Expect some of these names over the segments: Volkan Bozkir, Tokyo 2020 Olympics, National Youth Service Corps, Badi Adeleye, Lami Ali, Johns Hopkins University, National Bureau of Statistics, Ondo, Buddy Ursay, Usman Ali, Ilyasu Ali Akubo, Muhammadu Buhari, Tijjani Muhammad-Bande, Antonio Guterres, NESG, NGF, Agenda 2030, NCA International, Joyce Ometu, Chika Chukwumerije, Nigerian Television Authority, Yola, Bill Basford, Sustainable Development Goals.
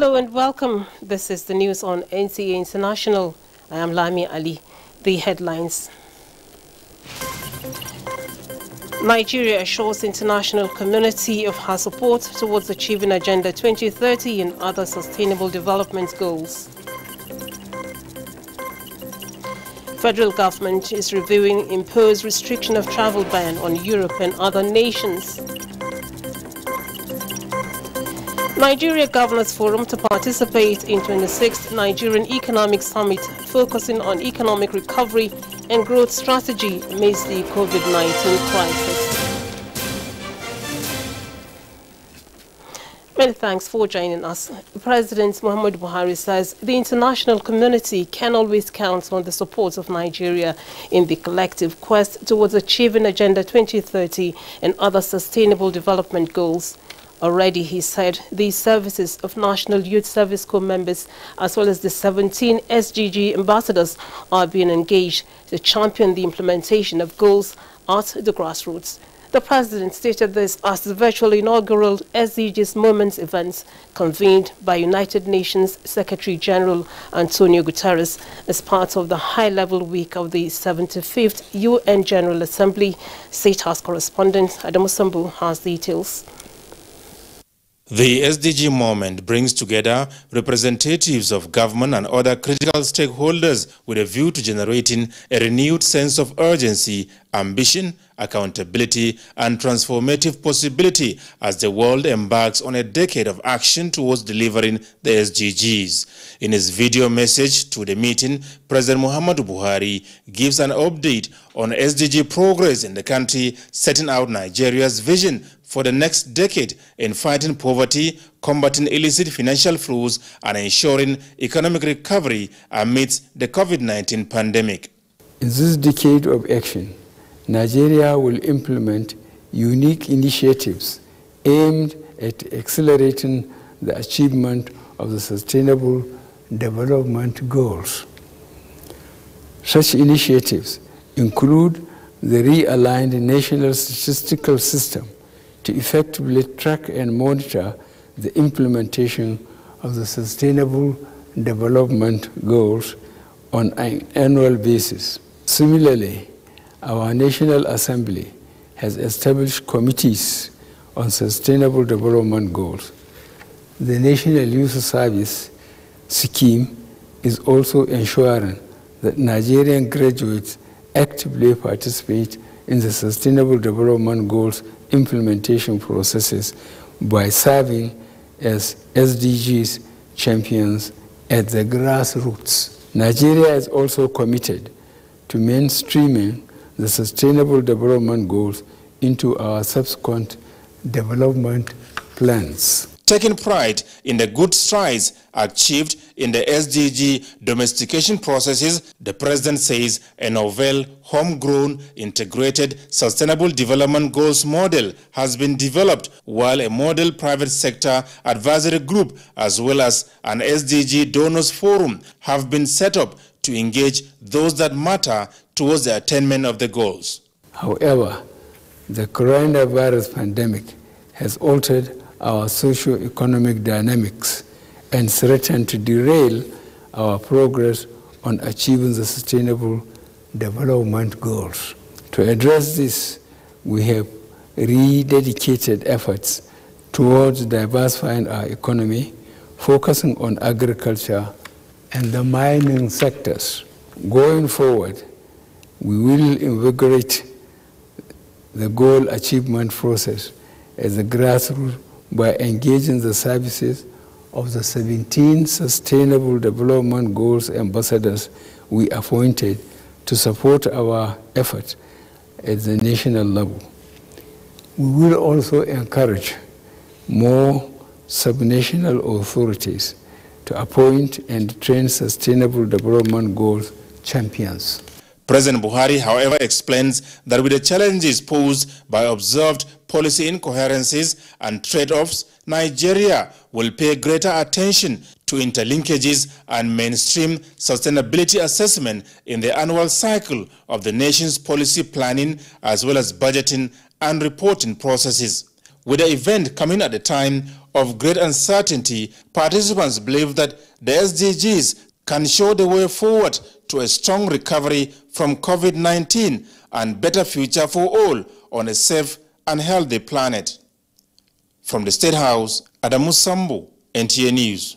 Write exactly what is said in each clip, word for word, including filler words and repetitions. Hello and welcome. This is the news on N C A International. I am Lami Ali. The headlines. Nigeria assures international community of her support towards achieving Agenda twenty thirty and other Sustainable Development Goals. Federal government is reviewing imposed restriction of travel ban on Europe and other nations. Nigeria Governors Forum to participate in twenty-sixth Nigerian Economic Summit, focusing on economic recovery and growth strategy amidst the COVID nineteen crisis. Many thanks for joining us. President Muhammad Buhari says the international community can always count on the support of Nigeria in the collective quest towards achieving Agenda twenty thirty and other Sustainable Development Goals. Already, he said, the services of National Youth Service Corps members as well as the seventeen S D G ambassadors are being engaged to champion the implementation of goals at the grassroots. The president stated this at the virtual inaugural S D Gs Moments event convened by United Nations Secretary-General Antonio Guterres as part of the high-level week of the seventy-fifth U N General Assembly. State House correspondent Adamu Sambu has details. The S D G Moment brings together representatives of government and other critical stakeholders with a view to generating a renewed sense of urgency, ambition, accountability, and transformative possibility as the world embarks on a decade of action towards delivering the S D Gs. In his video message to the meeting, President Muhammadu Buhari gives an update on S D G progress in the country, setting out Nigeria's vision for the next decade in fighting poverty, combating illicit financial flows, and ensuring economic recovery amidst the COVID nineteen pandemic. In this decade of action, Nigeria will implement unique initiatives aimed at accelerating the achievement of the Sustainable Development Goals. Such initiatives include the realigned national statistical system to effectively track and monitor the implementation of the Sustainable Development Goals on an annual basis. Similarly, our National Assembly has established committees on Sustainable Development Goals. The National Youth Service Scheme is also ensuring that Nigerian graduates actively participate in the Sustainable Development Goals implementation processes by serving as S D Gs champions at the grassroots. Nigeria is also committed to mainstreaming the Sustainable Development Goals into our subsequent development plans. Taking pride in the good strides achieved in the S D G domestication processes, the president says a novel, homegrown, integrated, sustainable development goals model has been developed, while a model private sector advisory group as well as an S D G donors forum have been set up to engage those that matter towards the attainment of the goals. However, the coronavirus pandemic has altered our socio-economic dynamics and threaten to derail our progress on achieving the Sustainable Development Goals. To address this, we have rededicated efforts towards diversifying our economy, focusing on agriculture and the mining sectors. Going forward, we will invigorate the goal achievement process as a grassroots by engaging the services of the seventeen Sustainable Development Goals ambassadors we appointed to support our effort at the national level. We will also encourage more subnational authorities to appoint and train Sustainable Development Goals champions. President Buhari, however, explains that with the challenges posed by observed policy incoherencies and trade-offs, Nigeria will pay greater attention to interlinkages and mainstream sustainability assessment in the annual cycle of the nation's policy planning as well as budgeting and reporting processes. With the event coming at a time of great uncertainty, participants believe that the S D Gs can show the way forward to a strong recovery from COVID nineteen and better future for all on a safe and healthy planet. From the State House, Adamu Sambu, N T A News.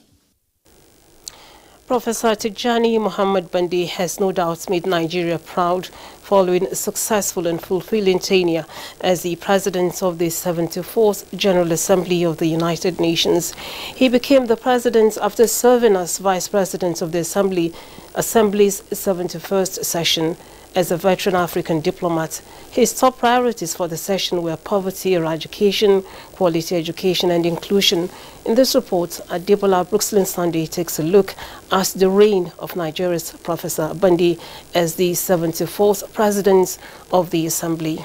Professor Tijjani Muhammad-Bande has no doubt made Nigeria proud following a successful and fulfilling tenure as the president of the seventy-fourth General Assembly of the United Nations. He became the president after serving as vice president of the Assembly, Assembly's seventy-first session. As a veteran African diplomat, his top priorities for the session were poverty eradication, quality education and inclusion. In this report, Adebola Brooksland Sunday takes a look at the reign of Nigeria's Professor Bande as the seventy-fourth President of the Assembly.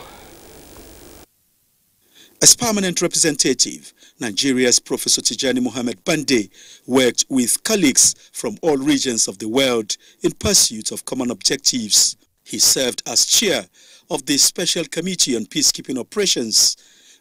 As permanent representative, Nigeria's Professor Tijjani Muhammad-Bande worked with colleagues from all regions of the world in pursuit of common objectives. He served as chair of the Special Committee on Peacekeeping Operations,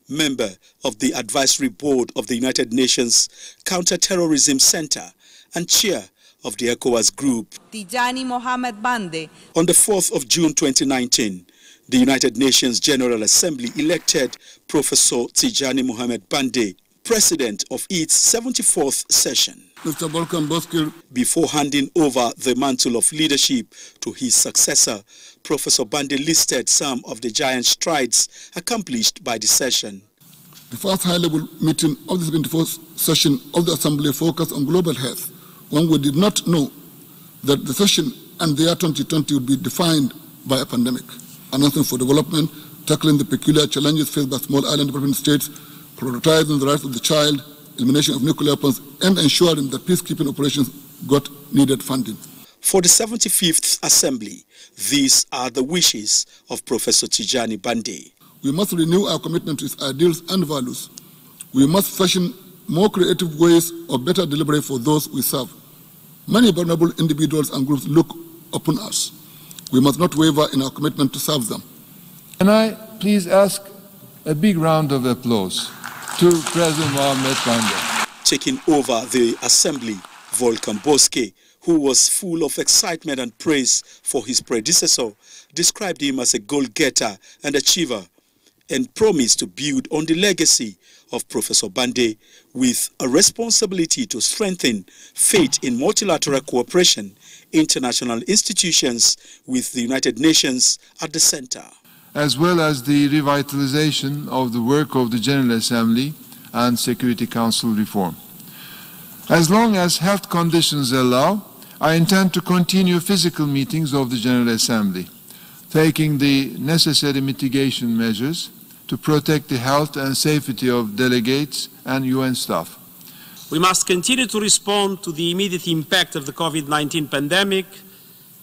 member of the Advisory Board of the United Nations Counterterrorism Center, and chair of the ECOWAS Group. Tijjani Muhammad-Bande. On the fourth of June twenty nineteen, the United Nations General Assembly elected Professor Tijjani Muhammad-Bande president of its seventy-fourth session. Mister Volkan Bozkir, before handing over the mantle of leadership to his successor, Professor Bande listed some of the giant strides accomplished by the session. The first high-level meeting of the seventy-fourth session of the Assembly focused on global health, when we did not know that the session and the year twenty twenty would be defined by a pandemic. Announcing for development, tackling the peculiar challenges faced by small island development states, prioritizing the rights of the child, elimination of nuclear weapons, and ensuring that peacekeeping operations got needed funding. For the seventy-fifth Assembly, these are the wishes of Professor Tijjani Bande. We must renew our commitment to its ideals and values. We must fashion more creative ways of better delivery for those we serve. Many vulnerable individuals and groups look upon us. We must not waver in our commitment to serve them. Can I please ask a big round of applause to President Mohamed Bande. Taking over the assembly, Volkan Bozkir, who was full of excitement and praise for his predecessor, described him as a goal-getter and achiever, and promised to build on the legacy of Professor Bande with a responsibility to strengthen faith in multilateral cooperation, international institutions with the United Nations at the center, as well as the revitalization of the work of the General Assembly and Security Council reform. As long as health conditions allow, I intend to continue physical meetings of the General Assembly, taking the necessary mitigation measures to protect the health and safety of delegates and U N staff. We must continue to respond to the immediate impact of the COVID nineteen pandemic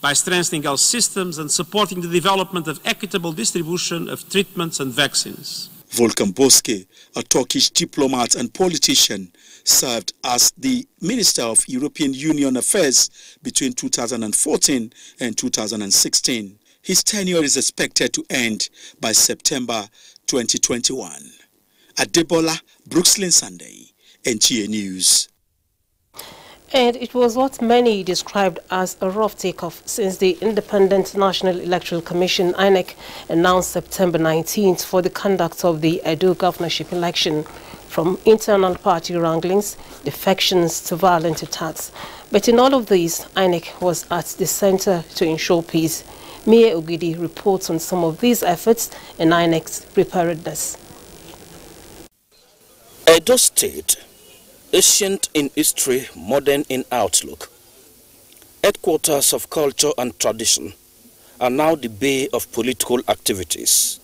by strengthening our systems and supporting the development of equitable distribution of treatments and vaccines. Volkan Bozkir, a Turkish diplomat and politician, served as the Minister of European Union Affairs between two thousand fourteen and two thousand sixteen. His tenure is expected to end by September twenty twenty-one. Adebola Brooksland Sunday, N T A News. And it was what many described as a rough takeoff since the Independent National Electoral Commission, I N E C, announced September nineteenth for the conduct of the Edo governorship election, from internal party wranglings, defections to violent attacks. But in all of these, I N E C was at the center to ensure peace. Mie Ogidi reports on some of these efforts and I N E C's preparedness. Edo State, ancient in history, modern in outlook, headquarters of culture and tradition, are now the bay of political activities.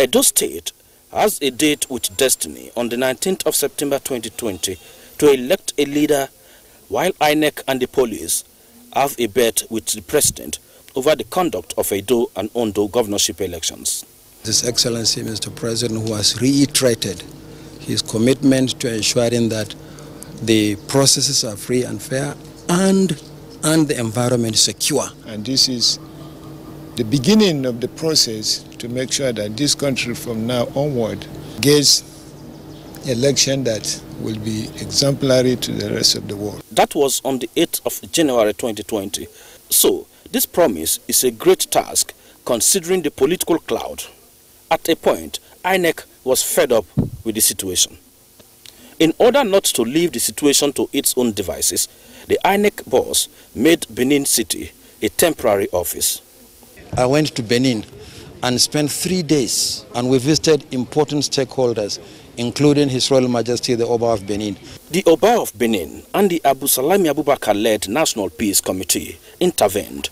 Edo State has a date with destiny on the nineteenth of September twenty twenty to elect a leader, while I N E C and the police have a bet with the president over the conduct of Edo and Ondo governorship elections. His Excellency Mister President, who has reiterated his commitment to ensuring that the processes are free and fair, and, and the environment secure. And this is the beginning of the process to make sure that this country from now onward gets election that will be exemplary to the rest of the world. That was on the eighth of January twenty twenty. So, this promise is a great task considering the political cloud. At a point, I N E C was fed up with the situation. In order not to leave the situation to its own devices, the I N E C boss made Benin City a temporary office. I went to Benin and spent three days, and we visited important stakeholders, including His Royal Majesty the Oba of Benin. The Oba of Benin and the Abu Salami Abubakar-led National Peace Committee intervened,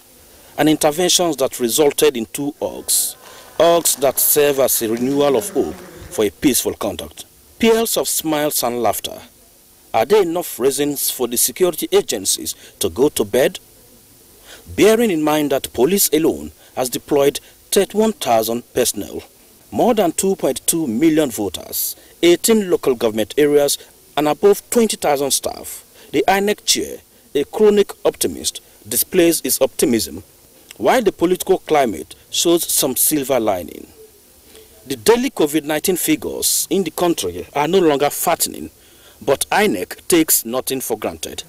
and interventions that resulted in two orgs, orgs that serve as a renewal of hope for a peaceful conduct. Peals of smiles and laughter. Are there enough reasons for the security agencies to go to bed? Bearing in mind that police alone has deployed thirty-one thousand personnel, more than two point two million voters, eighteen local government areas, and above twenty thousand staff, the I N E C chair, a chronic optimist, displays his optimism, while the political climate shows some silver lining. The daily COVID nineteen figures in the country are no longer fattening, but I N E C takes nothing for granted.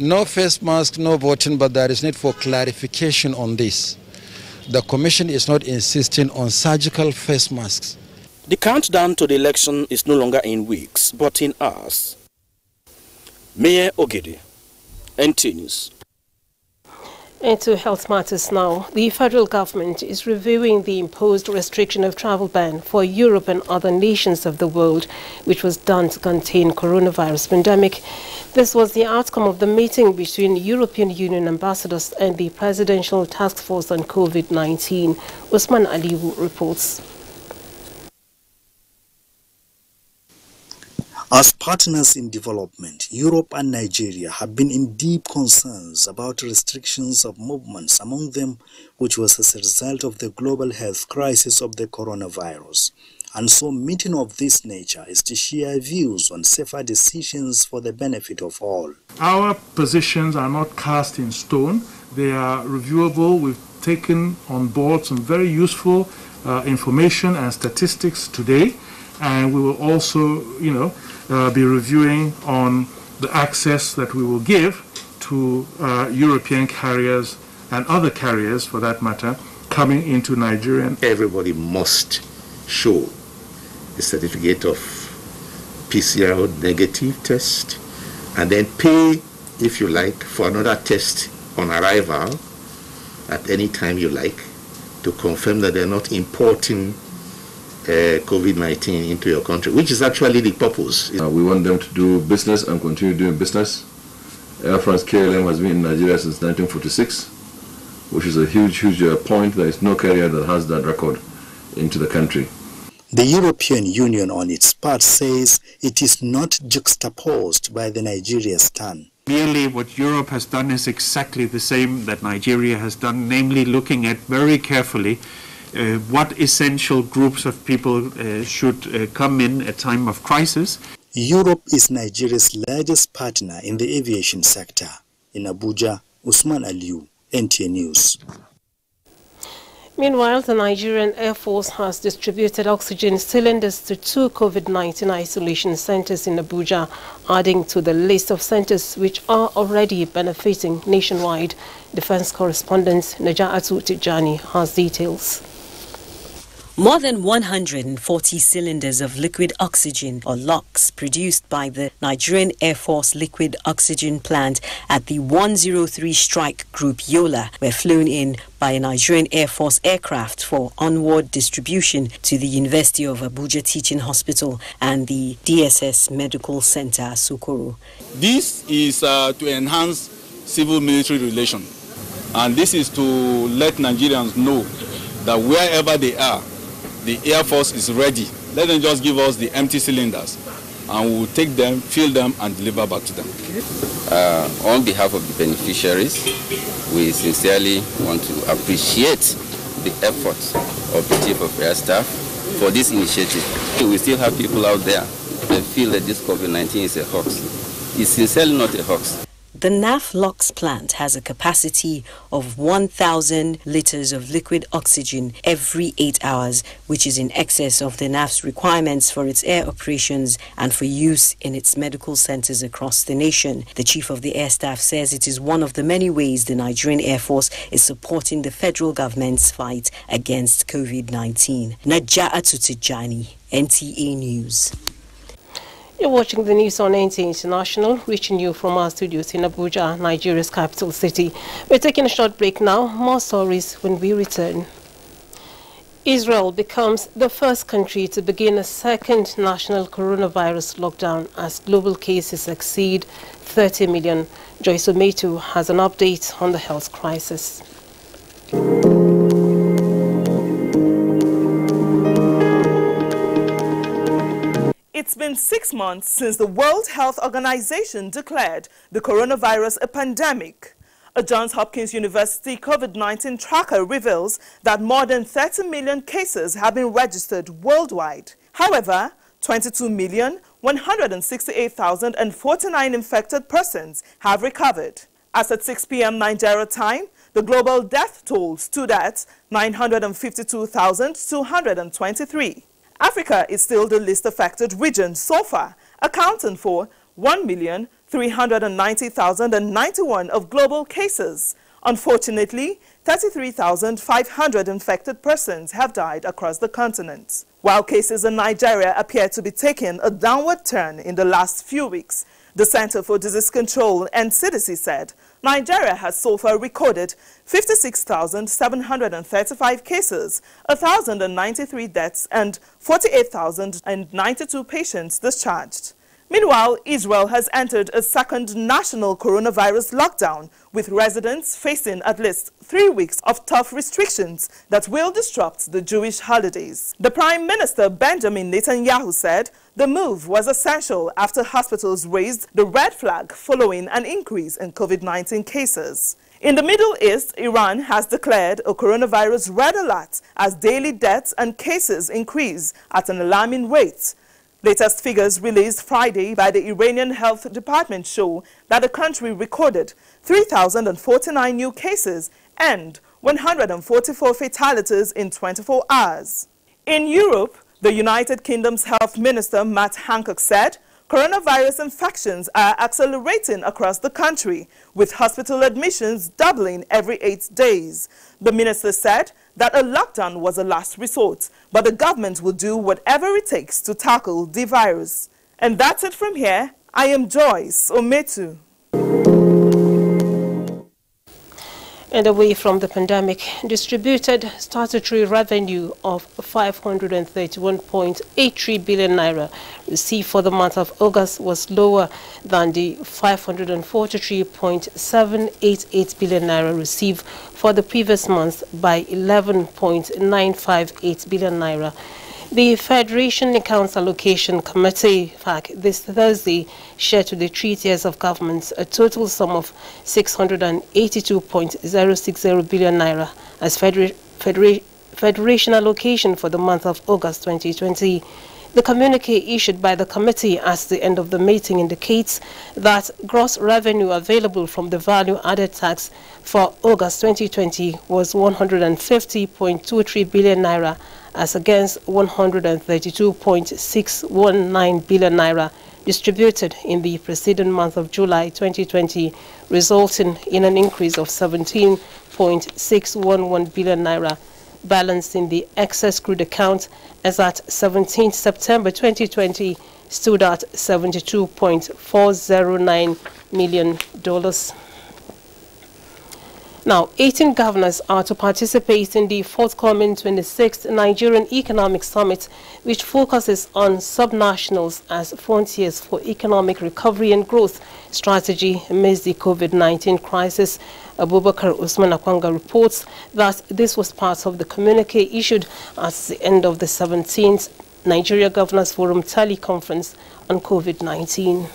No face mask, no voting, but there is need for clarification on this. The Commission is not insisting on surgical face masks. The countdown to the election is no longer in weeks, but in hours. Mie Ogidi, N T News. Into health matters now. The federal government is reviewing the imposed restriction of travel ban for Europe and other nations of the world, which was done to contain coronavirus pandemic. This was the outcome of the meeting between European Union ambassadors and the Presidential Task Force on COVID nineteen. Usman Ali reports. As partners in development, Europe and Nigeria have been in deep concerns about restrictions of movements among them, which was as a result of the global health crisis of the coronavirus. And so meeting of this nature is to share views on safer decisions for the benefit of all. Our positions are not cast in stone. They are reviewable. We've taken on board some very useful uh, information and statistics today. And we will also, you know, uh, be reviewing on the access that we will give to uh, European carriers and other carriers, for that matter, coming into Nigeria. Everybody must show a certificate of P C R negative test and then pay, if you like, for another test on arrival at any time you like to confirm that they're not importing Uh, COVID nineteen into your country, which is actually the purpose. Uh, we want them to do business and continue doing business. Air France K L M has been in Nigeria since nineteen forty-six, which is a huge, huge uh, point. There is no carrier that has that record into the country. The European Union, on its part, says it is not juxtaposed by the Nigeria stand. Merely what Europe has done is exactly the same that Nigeria has done, namely looking at very carefully Uh, what essential groups of people uh, should uh, come in at time of crisis. Europe is Nigeria's largest partner in the aviation sector. In Abuja, Usman Aliu, N T A News. Meanwhile, the Nigerian Air Force has distributed oxygen cylinders to two COVID nineteen isolation centers in Abuja, adding to the list of centers which are already benefiting nationwide. Defense correspondent Naja Atu Tijani has details. More than one hundred forty cylinders of liquid oxygen, or LOX, produced by the Nigerian Air Force Liquid Oxygen Plant at the one oh three Strike Group Yola were flown in by a Nigerian Air Force aircraft for onward distribution to the University of Abuja Teaching Hospital and the D S S Medical Center, Sokoro. This is uh, to enhance civil-military relations, and this is to let Nigerians know that wherever they are, the Air Force is ready. Let them just give us the empty cylinders and we'll take them, fill them and deliver back to them. Uh, on behalf of the beneficiaries, we sincerely want to appreciate the efforts of the Chief of Air Staff for this initiative. We still have people out there that feel that this COVID nineteen is a hoax. It's sincerely not a hoax. The NAFLOX plant has a capacity of one thousand litres of liquid oxygen every eight hours, which is in excess of the NAF's requirements for its air operations and for use in its medical centres across the nation. The Chief of the Air Staff says it is one of the many ways the Nigerian Air Force is supporting the federal government's fight against COVID nineteen. Naja Atu Tijani, N T A News. You're watching the news on N C A International, reaching you from our studios in Abuja, Nigeria's capital city. We're taking a short break now. More stories when we return. Israel becomes the first country to begin a second national coronavirus lockdown as global cases exceed thirty million. Joyce Ometu has an update on the health crisis. It's been six months since the World Health Organization declared the coronavirus a pandemic. A Johns Hopkins University COVID nineteen tracker reveals that more than thirty million cases have been registered worldwide. However, twenty-two million, one hundred sixty-eight thousand forty-nine infected persons have recovered. As at six p m Nigeria time, the global death toll stood at nine hundred fifty-two thousand two hundred twenty-three. Africa is still the least affected region so far, accounting for one million, three hundred ninety thousand ninety-one of global cases. Unfortunately, thirty-three thousand five hundred infected persons have died across the continent. While cases in Nigeria appear to be taking a downward turn in the last few weeks, the Center for Disease Control and C D C said Nigeria has so far recorded fifty-six thousand seven hundred thirty-five cases, one thousand ninety-three deaths, and forty-eight thousand ninety-two patients discharged. Meanwhile, Israel has entered a second national coronavirus lockdown, with residents facing at least three weeks of tough restrictions that will disrupt the Jewish holidays. The Prime Minister Benjamin Netanyahu said the move was essential after hospitals raised the red flag following an increase in COVID nineteen cases. In the Middle East, Iran has declared a coronavirus red alert as daily deaths and cases increase at an alarming rate. Latest figures released Friday by the Iranian Health Department show that the country recorded three thousand forty-nine new cases and one hundred forty-four fatalities in twenty-four hours. In Europe, the United Kingdom's Health Minister Matt Hancock said coronavirus infections are accelerating across the country, with hospital admissions doubling every eight days. The minister said that a lockdown was a last resort, but the government will do whatever it takes to tackle the virus. And that's it from here. I am Joyce Ometu. And away from the pandemic, distributed statutory revenue of five hundred thirty-one point eight three billion naira received for the month of August was lower than the five hundred forty-three point seven eight eight billion naira received for the previous month by eleven point nine five eight billion naira. The Federation Accounts Allocation Committee F A C this Thursday shared to the three tiers of governments a total sum of six hundred eighty-two point zero six zero billion naira as federa federa Federation allocation for the month of August twenty twenty. The communique issued by the committee at the end of the meeting indicates that gross revenue available from the value-added tax for August twenty twenty was one hundred fifty point two three billion naira, as against one hundred thirty-two point six one nine billion naira distributed in the preceding month of July twenty twenty, resulting in an increase of seventeen point six one one billion naira. Balance in the excess crude account as at seventeenth September twenty twenty stood at seventy-two point four zero nine million dollars. Now, eighteen governors are to participate in the forthcoming twenty-sixth Nigerian Economic Summit, which focuses on subnationals as frontiers for economic recovery and growth strategy amidst the COVID nineteen crisis. Abubakar Usman Akwanga reports that this was part of the communique issued at the end of the seventeenth Nigeria Governors Forum teleconference on COVID nineteen.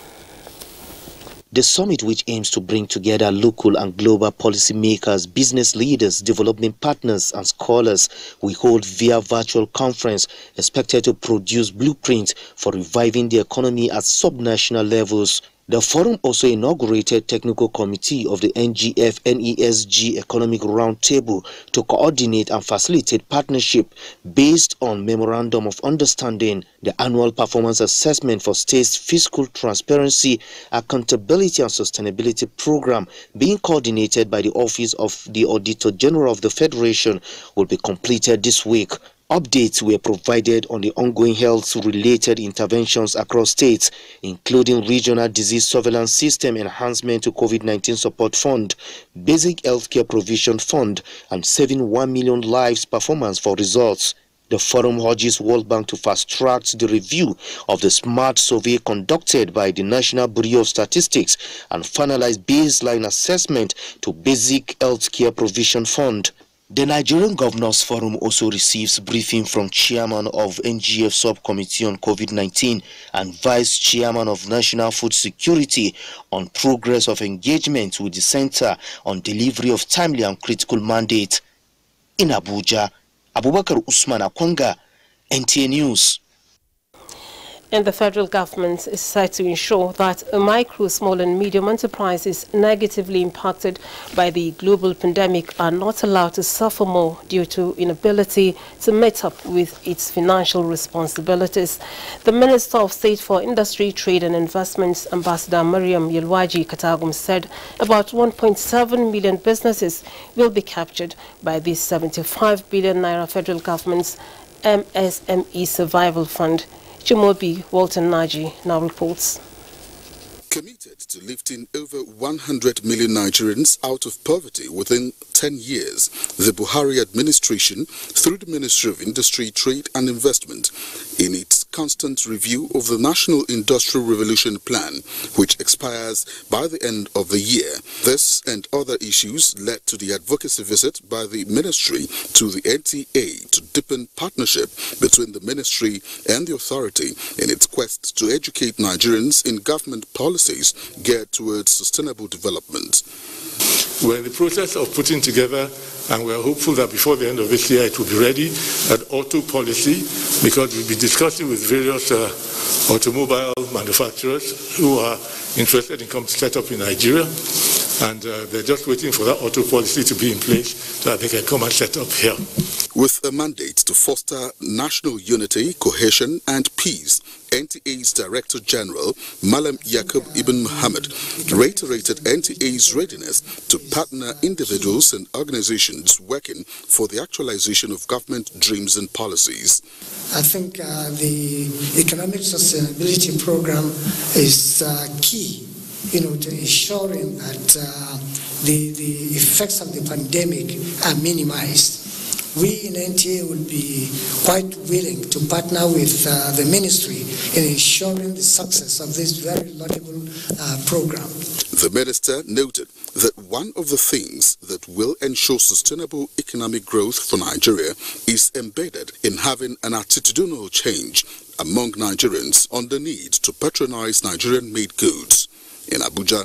The summit, which aims to bring together local and global policymakers, business leaders, development partners and scholars, will hold via virtual conference, expected to produce blueprints for reviving the economy at subnational levels. The forum also inaugurated technical committee of the N G F N E S G Economic Roundtable to coordinate and facilitate partnership based on Memorandum of Understanding, the annual performance assessment for states' fiscal transparency, accountability and sustainability program being coordinated by the Office of the Auditor General of the Federation will be completed this week. Updates were provided on the ongoing health-related interventions across states, including regional disease surveillance system enhancement to COVID nineteen support fund, basic healthcare provision fund, and saving one million lives performance for results. The forum urges World Bank to fast-track the review of the SMART survey conducted by the National Bureau of Statistics and finalize baseline assessment to basic healthcare provision fund. The Nigerian Governors Forum also receives briefing from Chairman of N G F Subcommittee on COVID nineteen and Vice Chairman of National Food Security on progress of engagement with the Center on delivery of timely and critical mandate. In Abuja, Abubakar Usman Akwanga, N T A News. And the federal government is set to ensure that micro, small and medium enterprises negatively impacted by the global pandemic are not allowed to suffer more due to inability to meet up with its financial responsibilities. The Minister of State for Industry, Trade and Investments, Ambassador Mariam Yilwaji Katagum, said about one point seven million businesses will be captured by the seventy-five billion naira federal government's M S M E Survival Fund. Jumobi Walton Naji now reports. Committed to lifting over one hundred million Nigerians out of poverty within ten years, the Buhari administration, through the Ministry of Industry, Trade and Investment, in its constant review of the National Industrial Revolution Plan, which expires by the end of the year. This and other issues led to the advocacy visit by the ministry to the N T A to deepen partnership between the ministry and the authority in its quest to educate Nigerians in government policies geared towards sustainable development. We're in the process of putting together, and we're hopeful that before the end of this year it will be ready, an auto policy, because we'll be discussing with various uh, automobile manufacturers who are interested in coming to set up in Nigeria, and uh, they're just waiting for that auto policy to be in place so that they can come and set up here. With a mandate to foster national unity, cohesion and peace, N T A's Director General, Malam Yaqob Ibn Muhammad, reiterated N T A's readiness to partner individuals and organizations working for the actualization of government dreams and policies. I think uh, the economic sustainability program is uh, key, you know, to ensuring that uh, the, the effects of the pandemic are minimized. We in N T A will be quite willing to partner with uh, the ministry in ensuring the success of this very laudable uh, program. The minister noted that one of the things that will ensure sustainable economic growth for Nigeria is embedded in having an attitudinal change among Nigerians on the need to patronize Nigerian-made goods. In Abuja,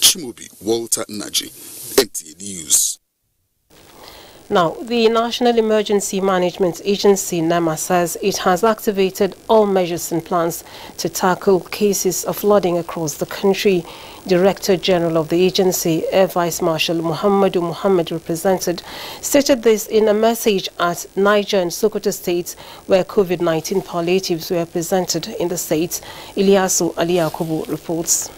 Jumobi Walton Naji, N T A News. Now, the National Emergency Management Agency, NEMA, says it has activated all measures and plans to tackle cases of flooding across the country. Director General of the agency, Air Vice Marshal Muhammadu Muhammad, represented, stated this in a message at Niger and Sokoto states where COVID nineteen palliatives were presented in the states. Ilyasu Ali Akubo reports.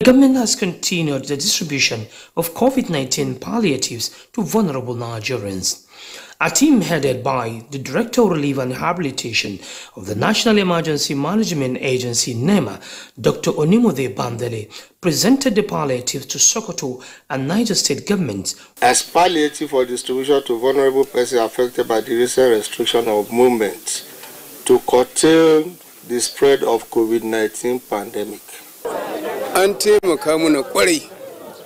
The government has continued the distribution of COVID nineteen palliatives to vulnerable Nigerians. A team headed by the Director of Relief and Rehabilitation of the National Emergency Management Agency, NEMA, Doctor Onimode Bandele, presented the palliatives to Sokoto and Niger state governments. As palliative for distribution to vulnerable persons affected by the recent restriction of movement to curtail the spread of COVID nineteen pandemic. An taimaka mana kwarai.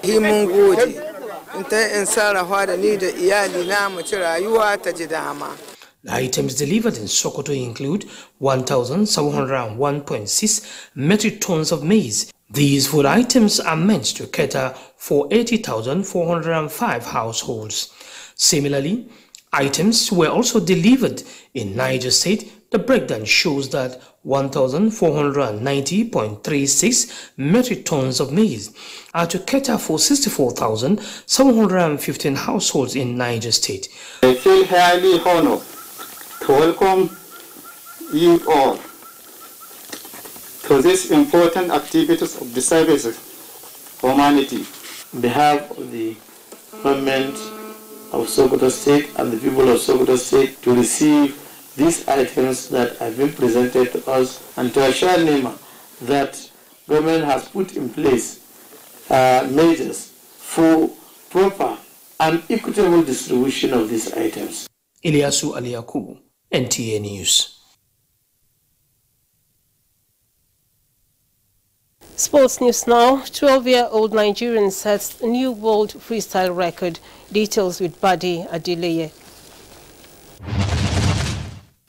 Himun gode. In ta in sarrafa da ni da iyali na mu ci rayuwa ta ji dama. The items delivered in Sokoto include one thousand seven hundred one point six metric tons of maize. These food items are meant to cater for eighty thousand four hundred five households. Similarly, items were also delivered in Niger State, The breakdown shows that one thousand four hundred ninety point three six metric tons of maize are to cater for sixty-four thousand seven hundred fifteen households in Niger State. I feel highly honored to welcome you all to this important activities of the service of humanity. On behalf of the government of Sokoto State and the people of Sokoto State, to receive these items that have been presented to us, and to assure NEMA that government has put in place uh, measures for proper and equitable distribution of these items. Ilyasu Ali Akubo, N T A News. Sports news now. twelve-year-old Nigerian sets new world freestyle record. Details with Badi Adeleye.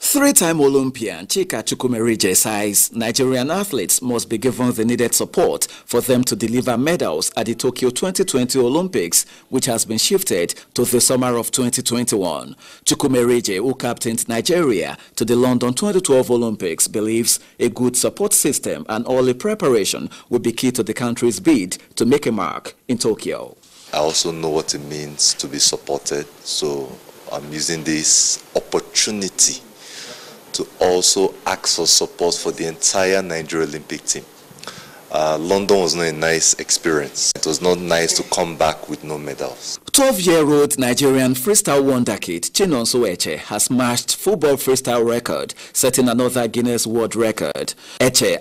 Three-time Olympian Chika Chukwumerije says Nigerian athletes must be given the needed support for them to deliver medals at the Tokyo twenty twenty Olympics, which has been shifted to the summer of twenty twenty-one. Chukwumerije, who captained Nigeria to the London twenty twelve Olympics, believes a good support system and early preparation will be key to the country's bid to make a mark in Tokyo. I also know what it means to be supported, so I'm using this opportunity to also ask for support for the entire Nigeria Olympic team. Uh, London was not a nice experience. It was not nice to come back with no medals. twelve-year-old Nigerian freestyle wonder kid Chinonso Eche has smashed football freestyle record, setting another Guinness World Record. Eche